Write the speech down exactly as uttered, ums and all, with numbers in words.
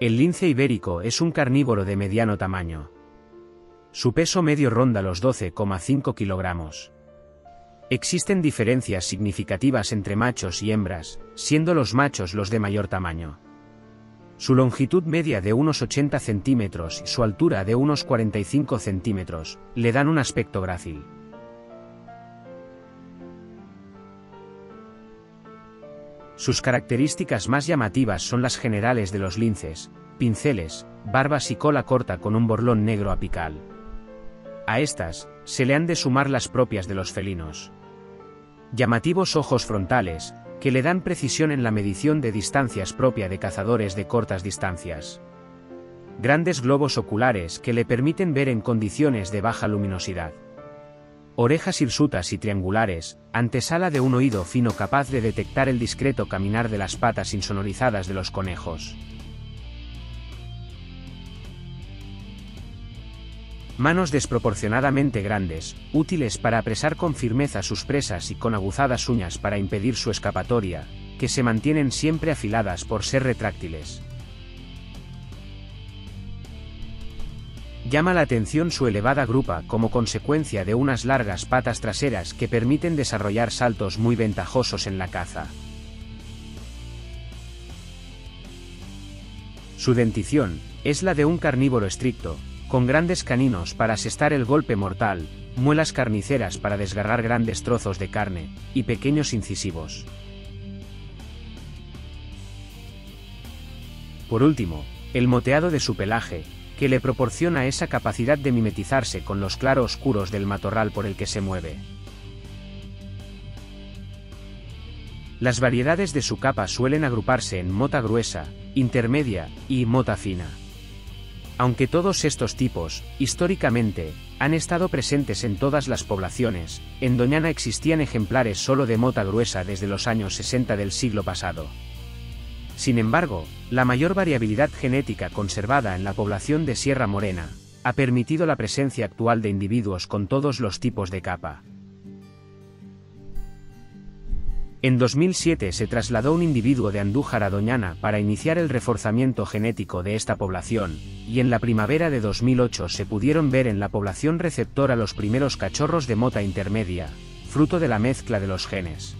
El lince ibérico es un carnívoro de mediano tamaño. Su peso medio ronda los doce coma cinco kilogramos. Existen diferencias significativas entre machos y hembras, siendo los machos los de mayor tamaño. Su longitud media de unos ochenta centímetros y su altura de unos cuarenta y cinco centímetros le dan un aspecto grácil. Sus características más llamativas son las generales de los linces, pinceles, barbas y cola corta con un borlón negro apical. A estas, se le han de sumar las propias de los felinos. Llamativos ojos frontales, que le dan precisión en la medición de distancias propia de cazadores de cortas distancias. Grandes globos oculares que le permiten ver en condiciones de baja luminosidad. Orejas hirsutas y triangulares, antesala de un oído fino capaz de detectar el discreto caminar de las patas insonorizadas de los conejos. Manos desproporcionadamente grandes, útiles para apresar con firmeza sus presas y con aguzadas uñas para impedir su escapatoria, que se mantienen siempre afiladas por ser retráctiles. Llama la atención su elevada grupa como consecuencia de unas largas patas traseras que permiten desarrollar saltos muy ventajosos en la caza. Su dentición es la de un carnívoro estricto, con grandes caninos para asestar el golpe mortal, muelas carniceras para desgarrar grandes trozos de carne, y pequeños incisivos. Por último, el moteado de su pelaje, que le proporciona esa capacidad de mimetizarse con los claroscuros del matorral por el que se mueve. Las variedades de su capa suelen agruparse en mota gruesa, intermedia y mota fina. Aunque todos estos tipos, históricamente, han estado presentes en todas las poblaciones, en Doñana existían ejemplares solo de mota gruesa desde los años sesenta del siglo pasado. Sin embargo, la mayor variabilidad genética conservada en la población de Sierra Morena ha permitido la presencia actual de individuos con todos los tipos de capa. En dos mil siete se trasladó un individuo de Andújar a Doñana para iniciar el reforzamiento genético de esta población, y en la primavera de dos mil ocho se pudieron ver en la población receptora los primeros cachorros de mota intermedia, fruto de la mezcla de los genes.